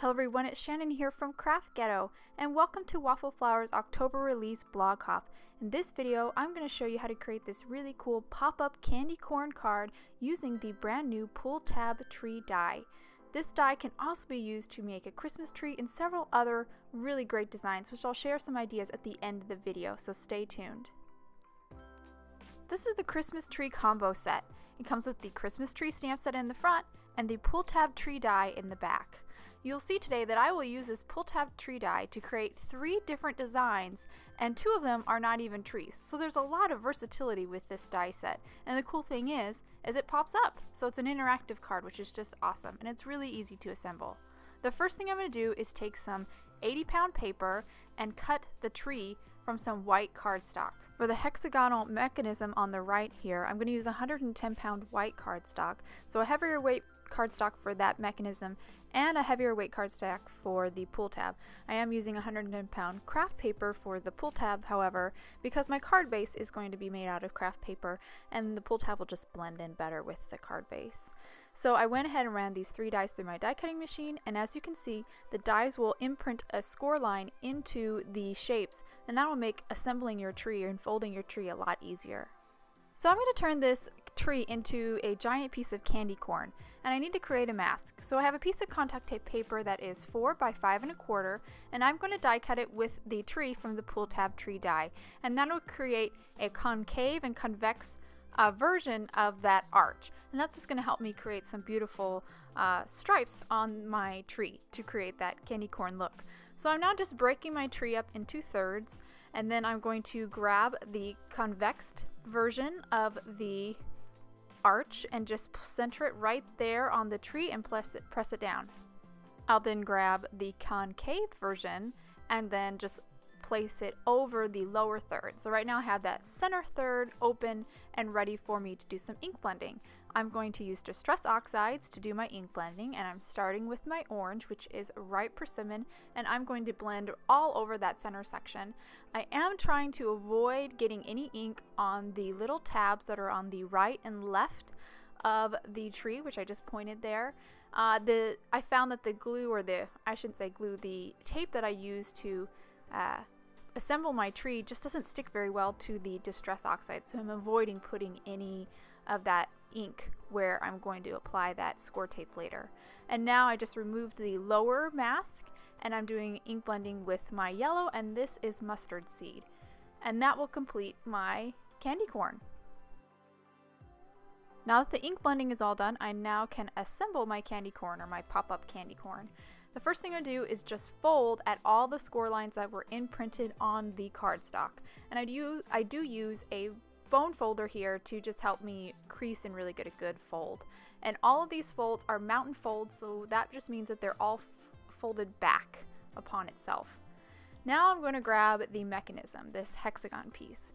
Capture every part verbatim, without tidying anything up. Hello everyone, it's Shannon here from Craft Ghetto, and welcome to Waffle Flowers October release blog hop. In this video, I'm going to show you how to create this really cool pop-up candy corn card using the brand new Pull-TabTree die. This die can also be used to make a Christmas tree and several other really great designs, which I'll share some ideas at the end of the video, so stay tuned. This is the Christmas tree combo set. It comes with the Christmas tree stamp set in the front and the Pull-TabTree die in the back. You'll see today that I will use this Pull-TabTree die to create three different designs, and two of them are not even trees, so there's a lot of versatility with this die set. And the cool thing is, is it pops up, so it's an interactive card, which is just awesome, and it's really easy to assemble. The first thing I'm going to do is take some eighty pound paper and cut the tree from some white cardstock. For the hexagonal mechanism on the right here, I'm going to use one hundred ten pound white cardstock, so a heavier weight cardstock for that mechanism and a heavier weight cardstock for the pull tab. I am using one hundred ten pound craft paper for the pull tab, however, because my card base is going to be made out of craft paper and the pull tab will just blend in better with the card base. So I went ahead and ran these three dies through my die cutting machine, and as you can see, the dies will imprint a score line into the shapes, and that will make assembling your tree or unfolding your tree a lot easier. So I'm going to turn this tree into a giant piece of candy corn, and I need to create a mask. So I have a piece of contact tape paper that is four by five and a quarter, and I'm going to die cut it with the tree from the Pull-TabTree die, and that will create a concave and convex uh, version of that arch, and that's just going to help me create some beautiful uh, stripes on my tree to create that candy corn look. So I'm now just breaking my tree up into thirds, and then I'm going to grab the convexed version of the arch and just center it right there on the tree and press it, press it down. I'll then grab the concave version and then just place it over the lower third. So right now I have that center third open and ready for me to do some ink blending. I'm going to use distress oxides to do my ink blending, and I'm starting with my orange, which is ripe persimmon, and I'm going to blend all over that center section. I am trying to avoid getting any ink on the little tabs that are on the right and left of the tree, which I just pointed there. Uh, the I found that the glue, or the, I shouldn't say glue, the tape that I used to Uh, assemble my tree just doesn't stick very well to the distress oxide, so I'm avoiding putting any of that ink where I'm going to apply that score tape later. And now I just removed the lower mask, and I'm doing ink blending with my yellow, and this is mustard seed, and that will complete my candy corn. Now that the ink blending is all done, I now can assemble my candy corn, or my pop-up candy corn. The first thing I do is just fold at all the score lines that were imprinted on the cardstock. And I do, I do use a bone folder here to just help me crease and really get a good fold. And all of these folds are mountain folds, so that just means that they're all folded back upon itself. Now I'm going to grab the mechanism, this hexagon piece.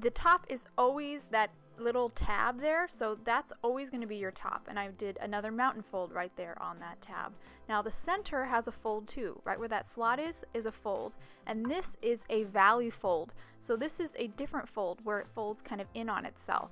The top is always that little tab there, so that's always going to be your top, and I did another mountain fold right there on that tab. Now the center has a fold too. Right where that slot is is a fold, and this is a value fold, so this is a different fold where it folds kind of in on itself.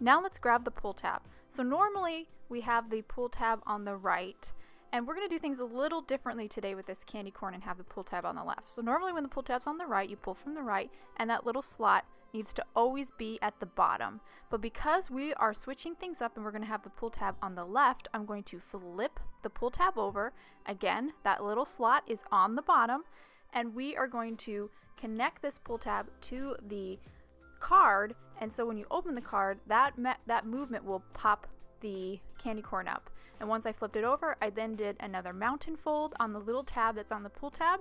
Now let's grab the pull tab. So normally we have the pull tab on the right, and we're going to do things a little differently today with this candy corn and have the pull tab on the left. So normally when the pull tab's on the right, you pull from the right, and that little slot needs to always be at the bottom. But because we are switching things up and we're going to have the pull tab on the left, I'm going to flip the pull tab over. Again, that little slot is on the bottom, and we are going to connect this pull tab to the card, and so when you open the card, that that movement will pop the candy corn up. And once I flipped it over, I then did another mountain fold on the little tab that's on the pull tab,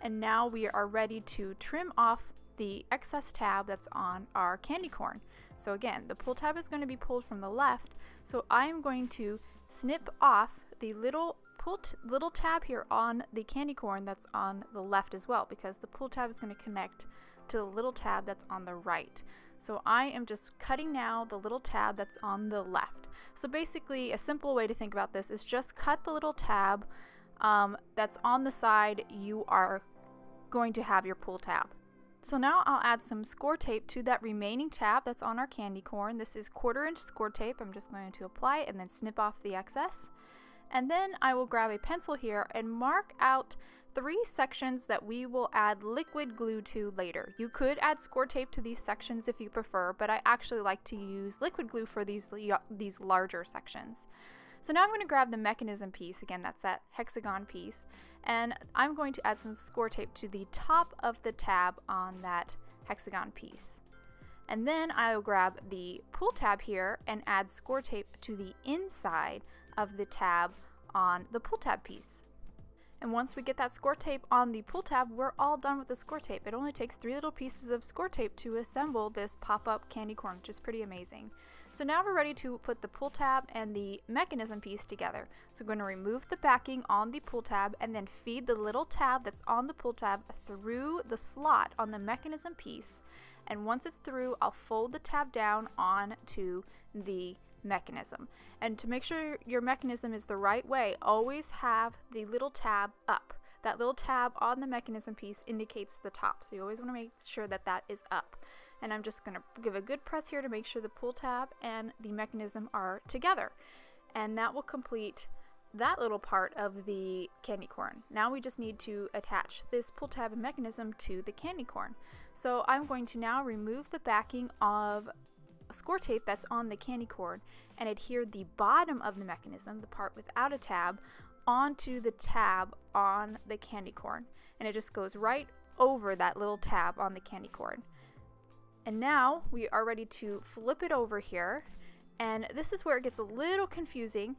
and now we are ready to trim off the excess tab that's on our candy corn. So again, the pull tab is going to be pulled from the left, so I'm going to snip off the little pull little tab here on the candy corn that's on the left as well, because the pull tab is going to connect to the little tab that's on the right. So I am just cutting now the little tab that's on the left. So basically, a simple way to think about this is just cut the little tab um, that's on the side you are going to have your pull tab. So now I'll add some score tape to that remaining tab that's on our candy corn. This is quarter inch score tape. I'm just going to apply it and then snip off the excess. And then I will grab a pencil here and mark out three sections that we will add liquid glue to later. You could add score tape to these sections if you prefer, but I actually like to use liquid glue for these, these larger sections. So now I'm going to grab the mechanism piece, again that's that hexagon piece, and I'm going to add some score tape to the top of the tab on that hexagon piece. And then I'll grab the pull tab here and add score tape to the inside of the tab on the pull tab piece. And once we get that score tape on the pull tab, we're all done with the score tape. It only takes three little pieces of score tape to assemble this pop-up candy corn, which is pretty amazing. So now we're ready to put the pull tab and the mechanism piece together. So I'm going to remove the backing on the pull tab and then feed the little tab that's on the pull tab through the slot on the mechanism piece. And once it's through, I'll fold the tab down onto the mechanism. And to make sure your mechanism is the right way, always have the little tab up. That little tab on the mechanism piece indicates the top, so you always want to make sure that that is up. And I'm just going to give a good press here to make sure the pull tab and the mechanism are together. And that will complete that little part of the candy corn. Now we just need to attach this pull tab and mechanism to the candy corn. So I'm going to now remove the backing of score tape that's on the candy corn and adhere the bottom of the mechanism, the part without a tab, onto the tab on the candy corn, and it just goes right over that little tab on the candy corn. And now we are ready to flip it over here, and this is where it gets a little confusing.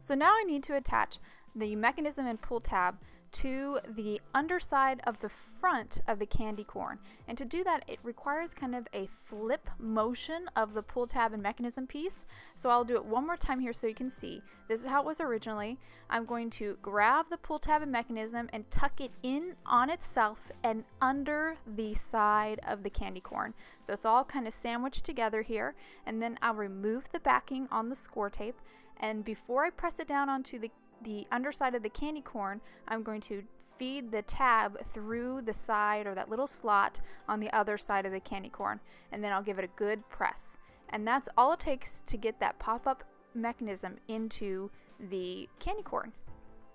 So now I need to attach the mechanism and pull tab to the underside of the front of the candy corn, and to do that it requires kind of a flip motion of the pull tab and mechanism piece. So I'll do it one more time here so you can see. This is how it was originally. I'm going to grab the pull tab and mechanism and tuck it in on itself and under the side of the candy corn, so it's all kind of sandwiched together here. And then I'll remove the backing on the score tape, and before I press it down onto the the underside of the candy corn, I'm going to feed the tab through the side, or that little slot on the other side of the candy corn, and then I'll give it a good press. And that's all it takes to get that pop-up mechanism into the candy corn.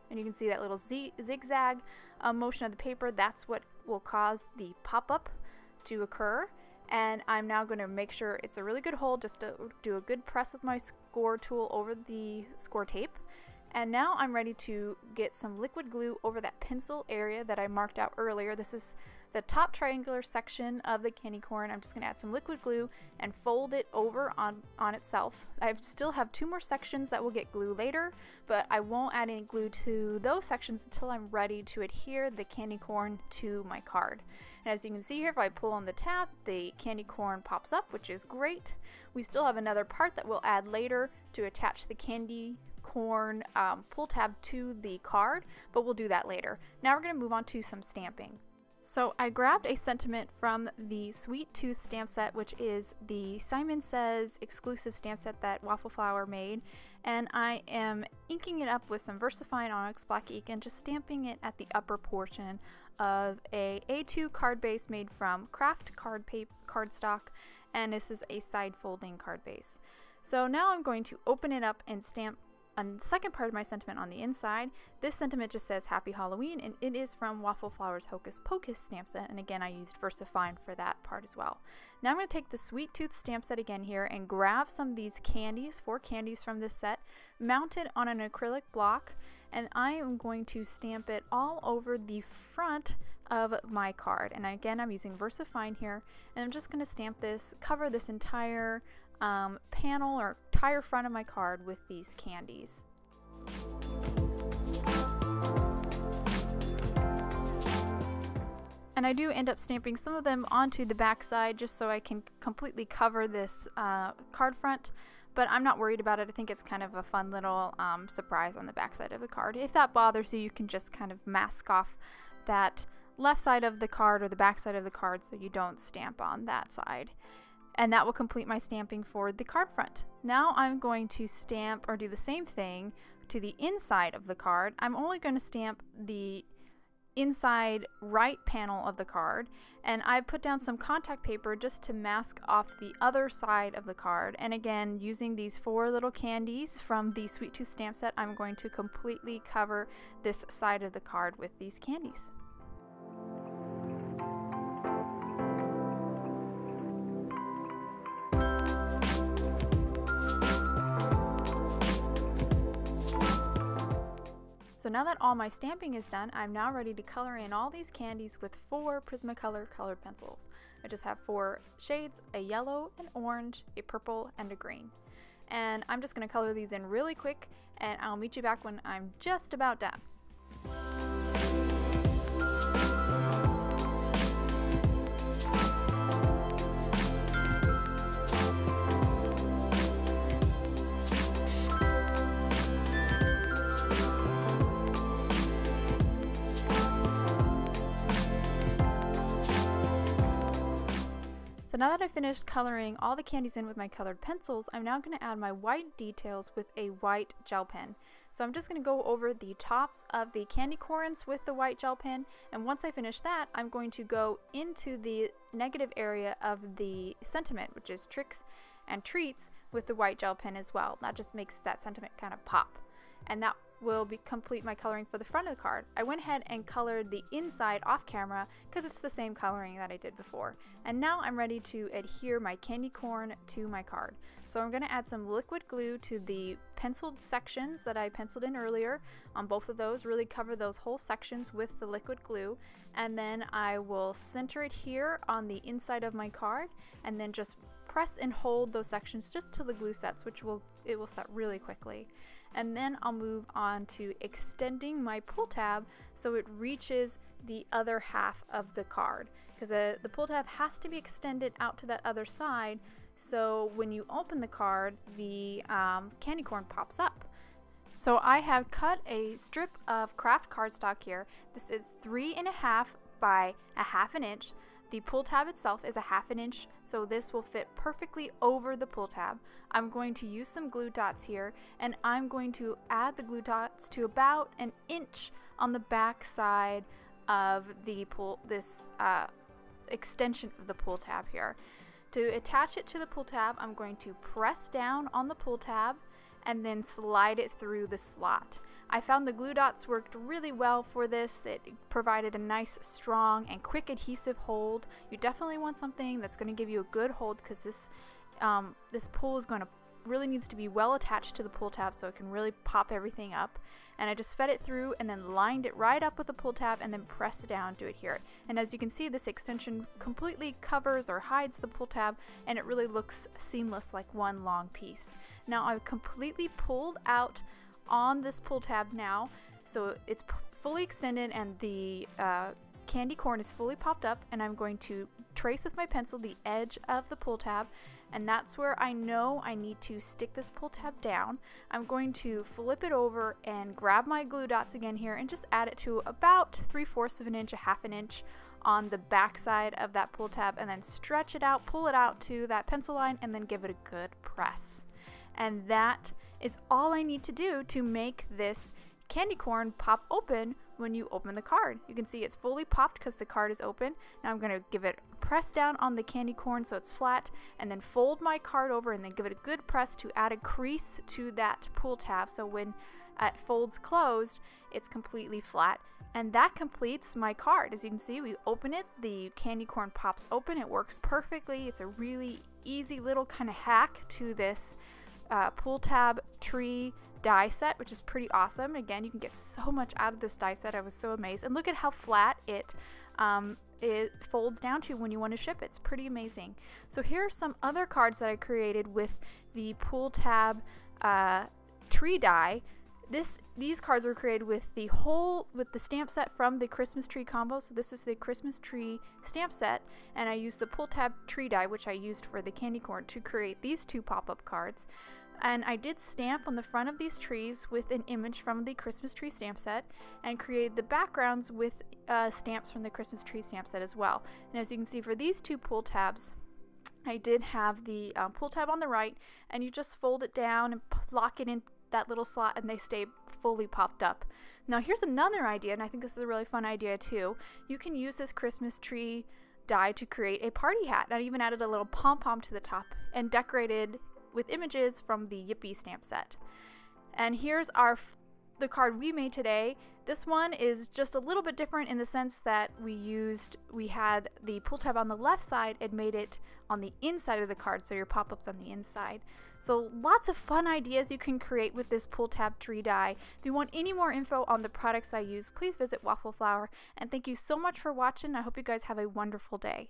And you can see that little z zigzag uh, motion of the paper. That's what will cause the pop-up to occur. And I'm now going to make sure it's a really good hold, just to do a good press with my score tool over the score tape. And now I'm ready to get some liquid glue over that pencil area that I marked out earlier. This is the top triangular section of the candy corn. I'm just going to add some liquid glue and fold it over on, on itself. I still have two more sections that will get glue later, but I won't add any glue to those sections until I'm ready to adhere the candy corn to my card. And as you can see here, if I pull on the tab, the candy corn pops up, which is great. We still have another part that we'll add later to attach the candy corn um, pull tab to the card, but we'll do that later. Now we're going to move on to some stamping. So I grabbed a sentiment from the Sweet Tooth stamp set, which is the Simon Says exclusive stamp set that Waffle Flower made, and I am inking it up with some VersaFine Onyx Black Ink and just stamping it at the upper portion of a A two card base made from Craft card paper cardstock, and this is a side folding card base. So now I'm going to open it up and stamp and the second part of my sentiment on the inside. This sentiment just says Happy Halloween, and it is from Waffle Flowers Hocus Pocus stamp set, and again I used VersaFine for that part as well. Now I'm going to take the Sweet Tooth stamp set again here and grab some of these candies, four candies from this set, mount it on an acrylic block, and I am going to stamp it all over the front of my card. And again I'm using VersaFine here, and I'm just going to stamp this, cover this entire um, panel or entire front of my card with these candies. And I do end up stamping some of them onto the back side just so I can completely cover this uh, card front, but I'm not worried about it. I think it's kind of a fun little um, surprise on the back side of the card. If that bothers you, you can just kind of mask off that left side of the card or the back side of the card so you don't stamp on that side. And that will complete my stamping for the card front. Now I'm going to stamp or do the same thing to the inside of the card. I'm only going to stamp the inside right panel of the card, and I've put down some contact paper just to mask off the other side of the card. And again, using these four little candies from the Sweet Tooth stamp set, I'm going to completely cover this side of the card with these candies. So now that all my stamping is done, I'm now ready to color in all these candies with four Prismacolor colored pencils. I just have four shades, a yellow, an orange, a purple, and a green. And I'm just gonna color these in really quick, and I'll meet you back when I'm just about done. So now that I've finished coloring all the candies in with my colored pencils, I'm now going to add my white details with a white gel pen. So I'm just going to go over the tops of the candy corns with the white gel pen, and once I finish that, I'm going to go into the negative area of the sentiment, which is tricks and treats, with the white gel pen as well. That just makes that sentiment kind of pop. And that will be complete my coloring for the front of the card. I went ahead and colored the inside off camera because it's the same coloring that I did before. And now I'm ready to adhere my candy corn to my card. So I'm going to add some liquid glue to the penciled sections that I penciled in earlier on both of those, really cover those whole sections with the liquid glue. And then I will center it here on the inside of my card and then just press and hold those sections just till the glue sets, which will it will set really quickly. And then I'll move on to extending my pull tab so it reaches the other half of the card, because uh, the pull tab has to be extended out to that other side, so when you open the card, the um, candy corn pops up. So I have cut a strip of craft cardstock here. This is three and a half by a half an inch. The pull tab itself is a half an inch, so this will fit perfectly over the pull tab. I'm going to use some glue dots here, and I'm going to add the glue dots to about an inch on the back side of the pull, this uh, extension of the pull tab here. To attach it to the pull tab, I'm going to press down on the pull tab and then slide it through the slot. I found the glue dots worked really well for this. It provided a nice, strong, and quick adhesive hold. You definitely want something that's going to give you a good hold, because this um, this pull is going to really needs to be well attached to the pull tab so it can really pop everything up. And I just fed it through and then lined it right up with the pull tab and then pressed it down to adhere it. And as you can see, this extension completely covers or hides the pull tab, and it really looks seamless, like one long piece. Now I've completely pulled out on this pull tab now, so it's fully extended and the uh, candy corn is fully popped up, and I'm going to trace with my pencil the edge of the pull tab, and that's where I know I need to stick this pull tab down. I'm going to flip it over and grab my glue dots again here and just add it to about three-fourths of an inch, a half an inch on the back side of that pull tab, and then stretch it out, pull it out to that pencil line, and then give it a good press. And that is all I need to do to make this candy corn pop open when you open the card. You can see it's fully popped because the card is open. Now I'm going to give it a press down on the candy corn so it's flat, and then fold my card over and then give it a good press to add a crease to that pull tab, so when it folds closed, it's completely flat. And that completes my card. As you can see, we open it, the candy corn pops open, it works perfectly. It's a really easy little kind of hack to this Uh, Pull-TabTree die set, which is pretty awesome. Again, you can get so much out of this die set. I was so amazed, and look at how flat it um, it folds down to when you want to ship it. It's pretty amazing. So here are some other cards that I created with the Pull-Tab uh, tree die. This these cards were created with the whole with the stamp set from the Christmas tree combo. So this is the Christmas tree stamp set, and I used the Pull-TabTree die, which I used for the candy corn, to create these two pop-up cards. And I did stamp on the front of these trees with an image from the Christmas tree stamp set, and created the backgrounds with uh, stamps from the Christmas tree stamp set as well. And as you can see, for these two pull tabs, I did have the um, pull tab on the right, and you just fold it down and lock it in that little slot, and they stay fully popped up. Now here's another idea, and I think this is a really fun idea too. You can use this Christmas tree die to create a party hat. And I even added a little pom-pom to the top and decorated with images from the Yippee stamp set. And here's our the card we made today. This one is just a little bit different in the sense that we used, we had the pull tab on the left side and made it on the inside of the card, so your pop-up's on the inside. So lots of fun ideas you can create with this Pull-TabTree die. If you want any more info on the products I use, please visit Waffle Flower, and thank you so much for watching. I hope you guys have a wonderful day.